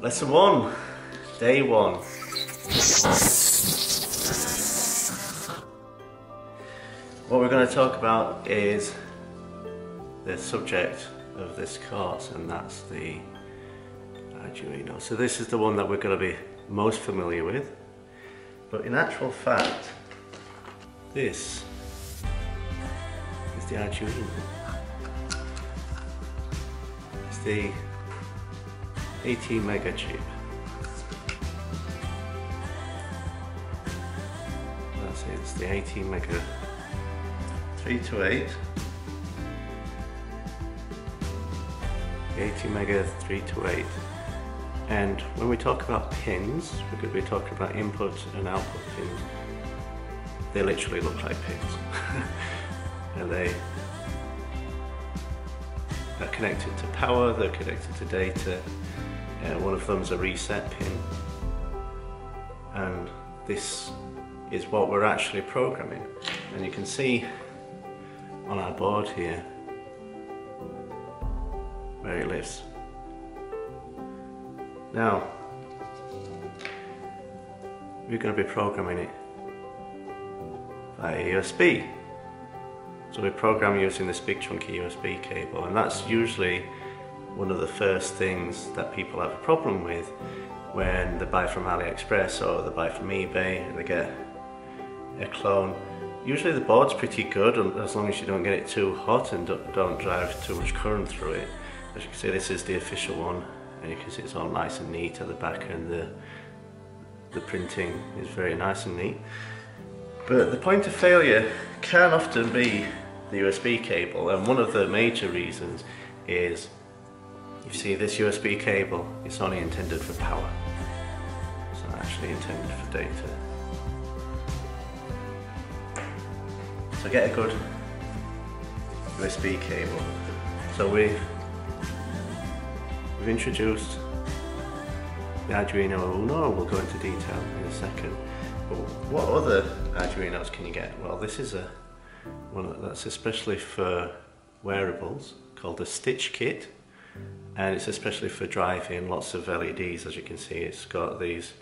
Lesson 1, Day 1. What we're going to talk about is the subject of this course, and that's the Arduino. So this is the one that we're going to be most familiar with, but in actual fact, this is the Arduino. It's the ATmega chip. That's it, it's the ATmega 328. The ATmega 328. And when we talk about pins, we're going to be talking about input and output pins. They literally look like pins. And they are connected to power, they're connected to data. One of them is a reset pin, and this is what we're actually programming. And you can see on our board here where it lives. Now we're going to be programming it by USB. So we program using this big chunky USB cable, and that's usually one of the first things that people have a problem with when they buy from AliExpress or they buy from eBay and they get a clone. Usually the board's pretty good as long as you don't get it too hot and don't drive too much current through it. As you can see, this is the official one, and you can see it's all nice and neat at the back, and the printing is very nice and neat. But the point of failure can often be the USB cable, and one of the major reasons is, you see, this USB cable, it's only intended for power. It's not actually intended for data. So get a good USB cable. So we've introduced the Arduino Uno. We'll go into detail in a second. But what other Arduinos can you get? Well, this is a one that's especially for wearables, called the Stitch Kit. And it's especially for driving, lots of LEDs. As you can see, it's got these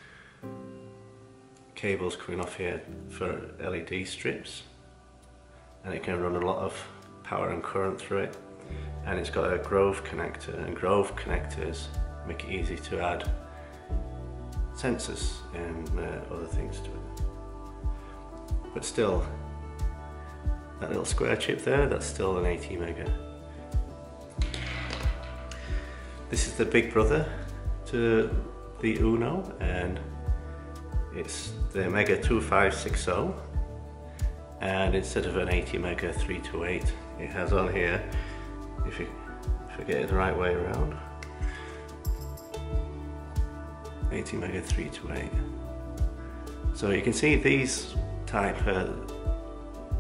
cables coming off here for LED strips, and it can run a lot of power and current through it. And it's got a Grove connector, and Grove connectors make it easy to add sensors and other things to it. But still, that little square chip there, that's still an ATmega. This is the big brother to the Uno, and it's the Mega 2560, and instead of an ATmega 328, it has on here, if you get it the right way around, ATmega 328. So you can see these type are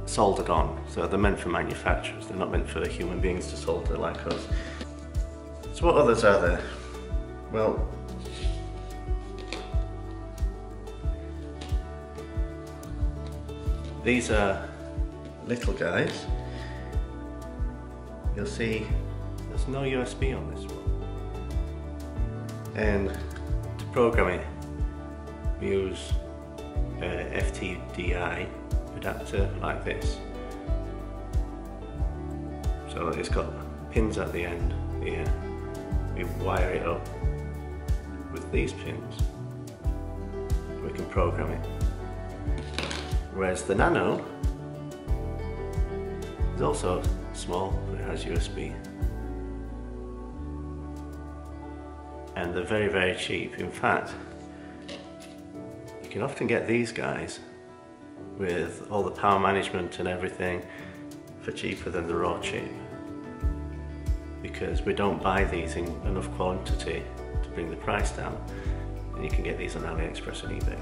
soldered on, so they're meant for manufacturers, they're not meant for human beings to solder like us. So what others are there? Well, these are little guys. You'll see there's no USB on this one. And to program it, we use an FTDI adapter like this. So it's got pins at the end here. We wire it up with these pins, we can program it. Whereas the Nano is also small, but it has USB. And they're very, very cheap. In fact, you can often get these guys with all the power management and everything for cheaper than the raw chip, because we don't buy these in enough quantity to bring the price down, and you can get these on AliExpress and eBay.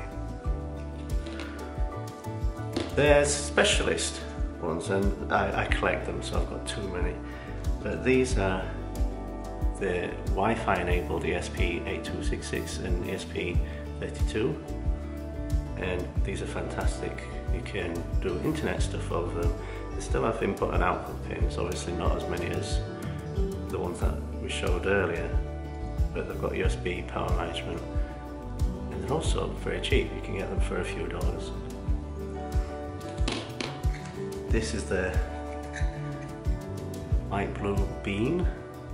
There's specialist ones, and I collect them, so I've got too many, but these are the Wi-Fi enabled ESP8266 and ESP32, and these are fantastic. You can do internet stuff over them. They still have input and output pins, obviously not as many as the ones that we showed earlier, but they've got USB power management, and they're also very cheap. You can get them for a few dollars. This is the light blue bean,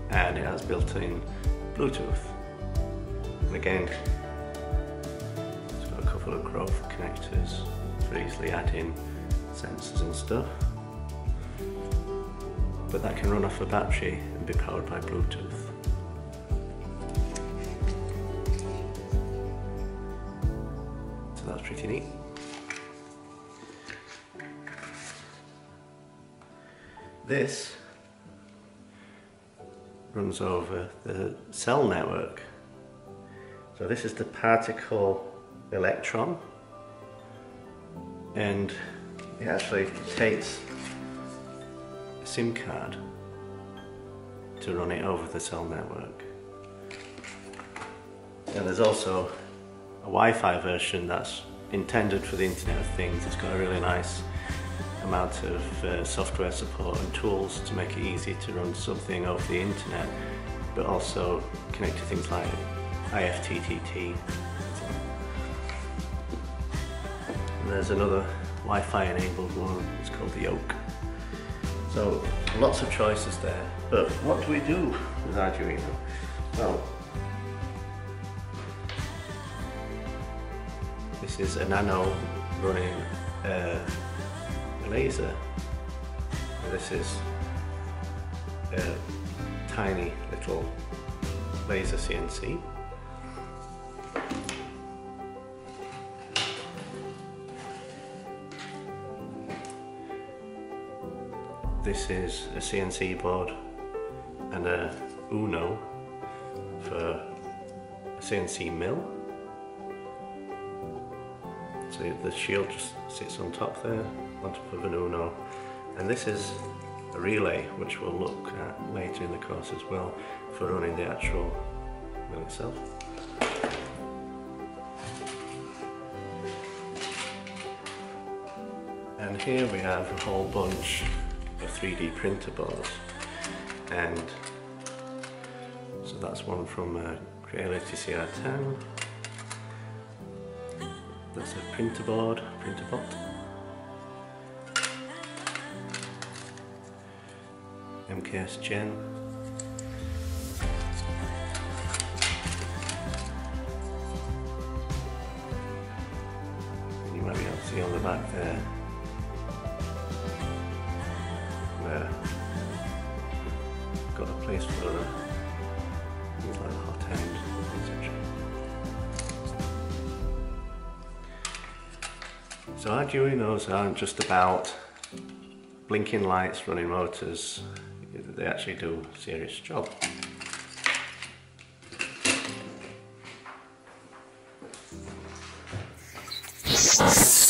and it has built-in Bluetooth, and again it's got a couple of Grove connectors for easily adding sensors and stuff, but that can run off a battery and be powered by Bluetooth. So that's pretty neat. This runs over the cell network. So this is the particle electron, and it actually takes a SIM card to run it over the cell network. And there's also a Wi-Fi version that's intended for the Internet of Things. It's got a really nice amount of software support and tools to make it easy to run something over the internet, but also connect to things like IFTTT. And there's another Wi-Fi enabled one, it's called the Oak. So lots of choices there, but what do we do with Arduino? Well, this is a Nano running laser. This is a tiny little laser CNC. This is a CNC board and a Uno for a CNC mill. So the shield just sits on top there, on top of an Uno, and this is a relay which we'll look at later in the course as well for running the actual mill itself. And here we have a whole bunch of 3D printer boards, and so that's one from Creality CR10. That's a printer board, printer bot. MKS Gen. And you might be able to see on the back there where we've got a place for things like the hot end, etc. So Arduinos aren't just about blinking lights, running motors. They actually do a serious job.